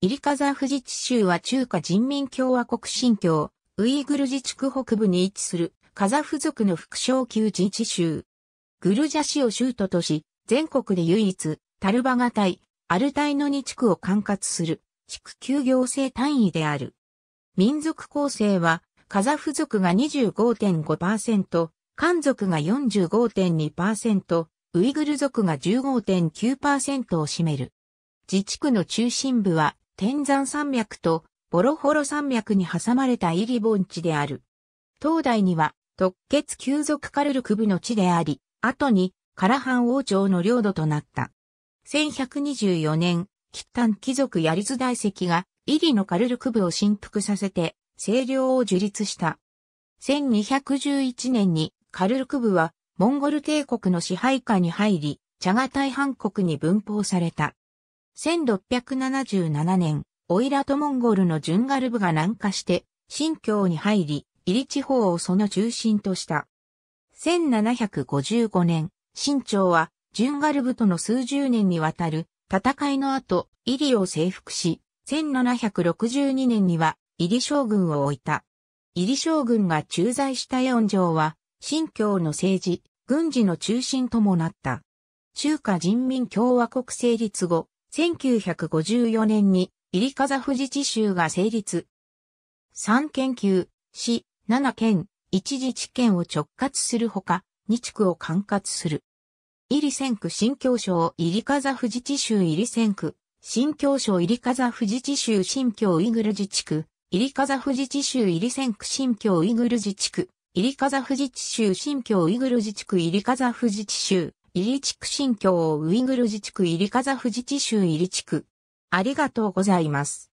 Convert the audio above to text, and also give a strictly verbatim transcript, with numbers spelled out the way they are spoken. イリカザフ自治州は中華人民共和国新疆、ウイグル自治区北部に位置する、カザフ族の副省級自治州。グルジャ市を州都とし、全国で唯一、タルバガタイ、アルタイのに地区を管轄する、地区級行政単位である。民族構成は、カザフ族が にじゅうごてんごパーセント、漢族が よんじゅうごてんにパーセント、ウイグル族が じゅうごてんきゅうパーセント を占める。自治区の中心部は、天山山脈とボロホロ山脈に挟まれたイリ盆地である。当代には、突厥旧族カルルク部の地であり、後に、カラハン王朝の領土となった。せんひゃくにじゅうよねん、契丹貴族ヤリズ大石が、イリのカルルク部を振幅させて、西領を樹立した。せんにひゃくじゅういちねんに、カルルク部は、モンゴル帝国の支配下に入り、チャガタイ汗国に分封された。せんろっぴゃくななじゅうななねん、オイラトモンゴルのジュンガル部が南下して、新疆に入り、イリ地方をその中心とした。せんななひゃくごじゅうごねん、清朝は、ジュンガル部との数十年にわたる戦いの後、イリを征服し、せんななひゃくろくじゅうにねんには、イリ将軍を置いた。イリ将軍が駐在した四城は、新疆の政治、軍事の中心ともなった。中華人民共和国成立後、せんきゅうひゃくごじゅうよねんにイリカザフ自治州が成立。さんけん級、市、ななけん、いちじちけんを直轄するほか、にちくを管轄する。イリ先駆新疆省イリカザフ自治州イリ先駆、新疆省イリカザフ自治州新疆ウイグル自治区、イリカザフ自治州イリ先駆新疆ウイグル自治区、イリカザフ自治州新疆ウイグル自治区イリカザフ自治州。イリ地区新疆ウイグル自治区イリカザフ自治州イリ地区。ありがとうございます。